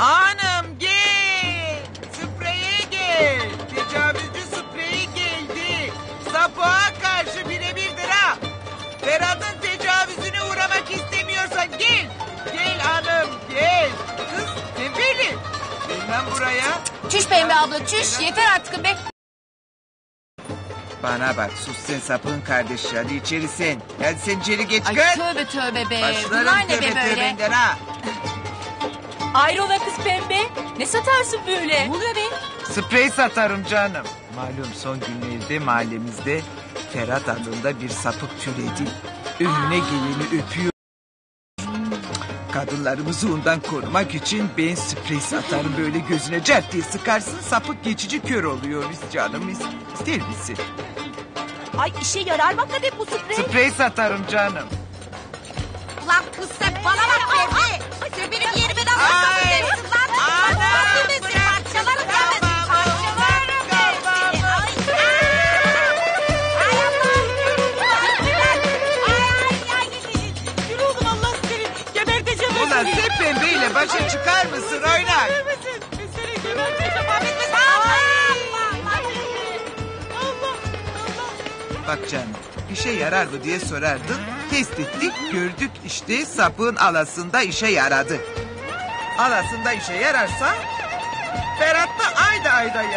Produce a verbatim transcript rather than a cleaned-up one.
Anam gel. Spreye gel. Tecavüzcü spreyi geldi. Sapığa karşı birebirdir ha. Ferhat'ın tecavüzüne uğramak istemiyorsan gel. Gel anam gel. Kız Pembe'li. Bilmem buraya. Çüş Pembe abla çüş. Yeter artık be. Bana bak sus sen sapın kardeş hadi içeri sen. Hadi sen içeri geç kız. Ay tövbe tövbe be. Başlarım bunlar tövbe ne be böyle? Tövbenden ha. Ayrola kız Pembe. Ne satarsın böyle? Ne oluyor be? Sprey satarım canım. Malum son günlerde mahallemizde Ferhat adında bir sapık türedi. Önüne geleni öpüyor. Kadınlarımızı ondan korumak için ben sprey satarım böyle gözüne cert diye sıkarsın sapık geçici kör oluyor biz canım ister misin? Ay işe yarar bak hadi bu sprey. Sprey satarım canım. Ulan kız sen bana bak Pembe. Sen benim yerime de alırsanız demişsin lan. Anam bırak. Parçalarım ben de. Parçalarım ben de. Ay ay ay. Yürü oğlum Allah seni. Geberteceğim. Ulan sen Pembeyle başa çıkar mısın oynar? Seni geberteceğim. Ahmet Allah Allah. Allah Allah. Bak canım işe yarar mı diye sorardın. Test ettik, gördük işte sapığın alasında işe yaradı. Alasında işe yararsa Ferhat da ayda ayda